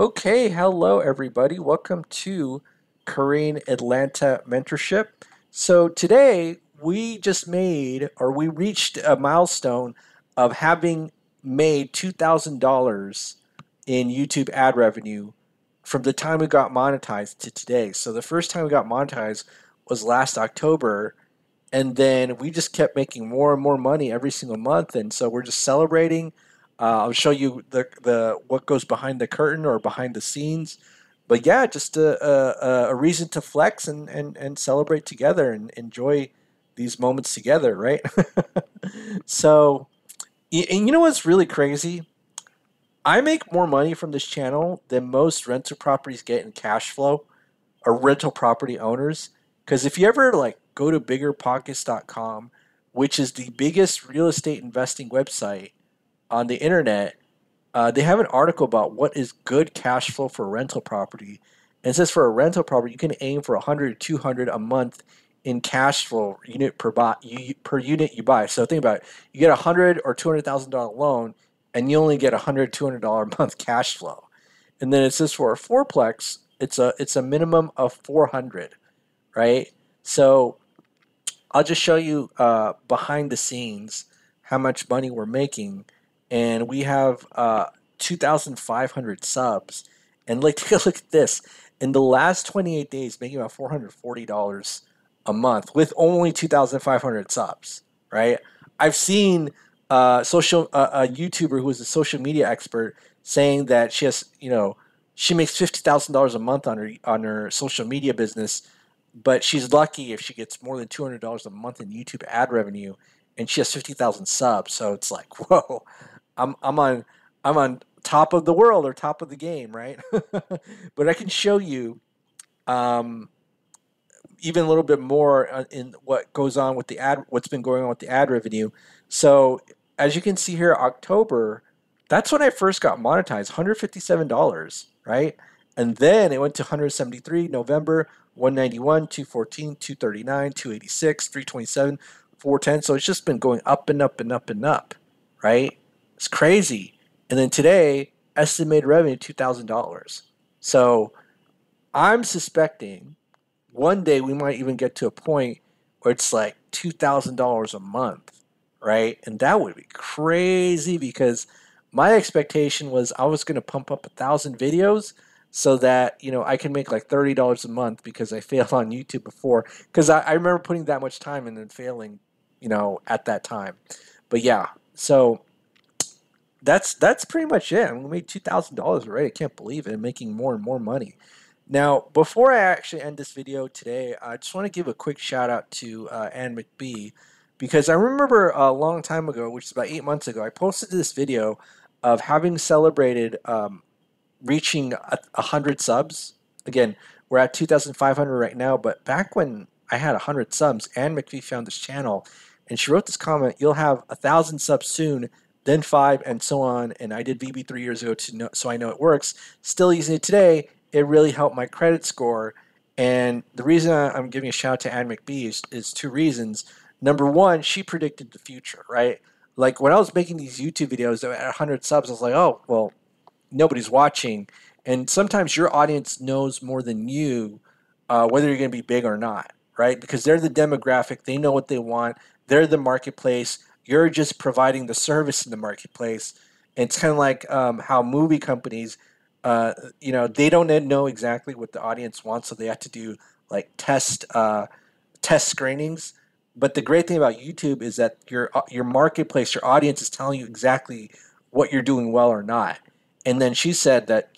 Okay, hello everybody. Welcome to Korean Atlanta Mentorship. So today we just made, or we reached a milestone of having made $2,000 in YouTube ad revenue from the time we got monetized to today. So the first time we got monetized was last October, and then we just kept making more and more money every single month, and so we're just celebrating. I'll show you what goes behind the curtain or behind the scenes, but yeah, just a reason to flex and celebrate together and enjoy these moments together, right? So, and you know what's really crazy? I make more money from this channel than most rental properties get in cash flow, or rental property owners. Because if you ever go to BiggerPockets.com, which is the biggest real estate investing website on the internet, they have an article about what is good cash flow for a rental property. And it says for a rental property, you can aim for 100 or 200 a month in cash flow per unit you buy. So think about it. You get a $100,000 or $200,000 loan, and you only get $100, $200 a month cash flow. And then it says for a fourplex, it's a minimum of 400, right? So I'll just show you behind the scenes how much money we're making. And we have 2,500 subs. And take a look at this. In the last 28 days, making about $440 a month with only 2,500 subs, right? I've seen a YouTuber who is a social media expert saying that she has, she makes $50,000 a month on her social media business, but she's lucky if she gets more than $200 a month in YouTube ad revenue, and she has 50,000 subs. So it's like, whoa. I'm on top of the world, or top of the game, right? But I can show you even a little bit more in what goes on with the ad, what's been going on with the ad revenue. So as you can see here, October, that's when I first got monetized, $157, right? And then it went to 173, November, 191, 214, 239, 286, 327, 410. So it's just been going up and up and up and up, right? It's crazy. And then today, estimated revenue $2,000. So I'm suspecting one day we might even get to a point where it's like $2,000 a month, right? And that would be crazy, because my expectation was I was going to pump up 1,000 videos so that, I can make like $30 a month, because I failed on YouTube before, because I remember putting that much time and then failing, at that time. But yeah, so that's pretty much it. We made $2,000 already. I can't believe it. I'm making more and more money. Now, before I actually end this video today, I just want to give a quick shout out to Ann McBee, because I remember a long time ago, which is about 8 months ago, I posted this video of having celebrated reaching 100 subs. Again, we're at 2,500 right now, but back when I had 100 subs, Ann McBee found this channel, and she wrote this comment: "You'll have 1,000 subs soon, then 5, and so on. And I did VB 3 years ago, so I know it works. Still using it today. It really helped my credit score." And the reason I'm giving a shout out to Ann McBee is two reasons. Number one, she predicted the future, right? Like when I was making these YouTube videos at 100 subs, I was like, oh, well, nobody's watching. And sometimes your audience knows more than you, whether you're going to be big or not, right? Because they're the demographic. They know what they want. They're the marketplace. You're just providing the service in the marketplace. And it's kind of like how movie companies, they don't know exactly what the audience wants, so they have to do like test screenings. But the great thing about YouTube is that your marketplace, your audience, is telling you exactly what you're doing well or not. And then she said that,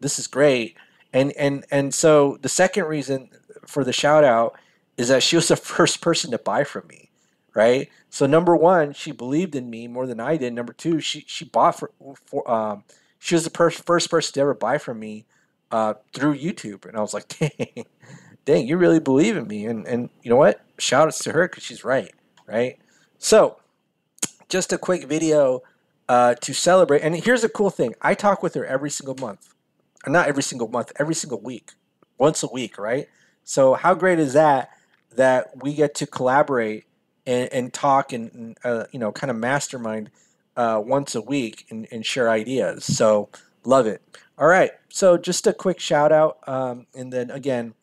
this is great. And so the second reason for the shout out is that she was the first person to buy from me, right? So number one, she believed in me more than I did. Number two, she bought she was the first person to ever buy from me through YouTube. And I was like, dang, you really believe in me. And you know what? Shout outs to her, because she's right, right? So just a quick video to celebrate. And here's a cool thing. I talk with her every single month. Not every single month, every single week. Once a week, right? So how great is that we get to collaborate and talk and kind of mastermind once a week and share ideas. So Love it. All right. So just a quick shout out. And then again,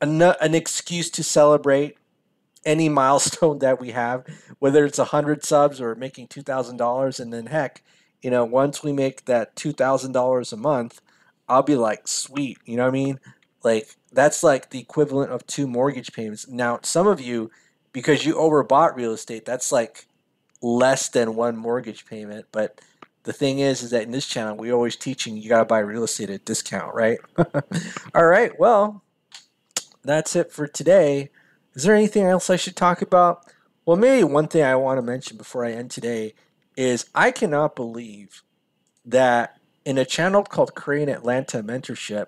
an excuse to celebrate any milestone that we have, whether it's 100 subs or making $2,000. And then heck, you know, once we make that $2,000 a month, I'll be like, sweet. You know what I mean? Like, that's like the equivalent of 2 mortgage payments. Now, some of you, because you overbought real estate, that's like less than 1 mortgage payment. But the thing is that in this channel, we're always teaching you got to buy real estate at discount, right? All right. Well, that's it for today. Is there anything else I should talk about? Well, maybe one thing I want to mention before I end today is I cannot believe that in a channel called Korean Atlanta Mentorship,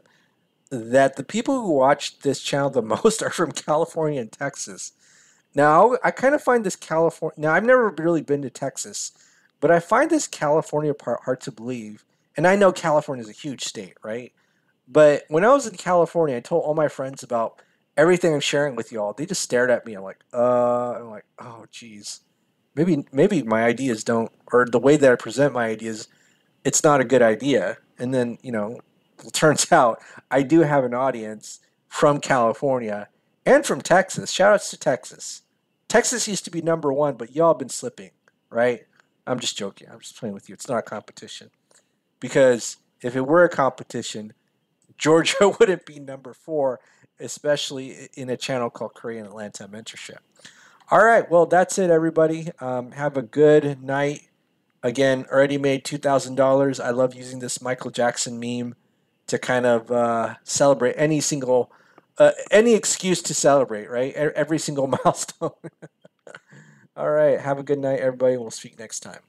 that the people who watch this channel the most are from California and Texas. Now, I kind of find this California... Now, I've never really been to Texas, but I find this California part hard to believe. And I know California is a huge state, right? But when I was in California, I told all my friends about everything I'm sharing with y'all. They just stared at me. I'm like, oh, geez. Maybe my ideas don't... Or the way that I present my ideas, it's not a good idea. And then, you know... Well, turns out I do have an audience from California and from Texas. Shout outs to Texas. Texas used to be #1, but y'all been slipping, right? I'm just joking. I'm just playing with you. It's not a competition. Because if it were a competition, Georgia wouldn't be #4, especially in a channel called Korean Atlanta Mentorship. All right. Well, that's it, everybody. Have a good night. Again, already made $2,000. I love using this Michael Jackson meme to kind of celebrate any single, any excuse to celebrate, right? Every single milestone. All right. Have a good night, everybody. We'll speak next time.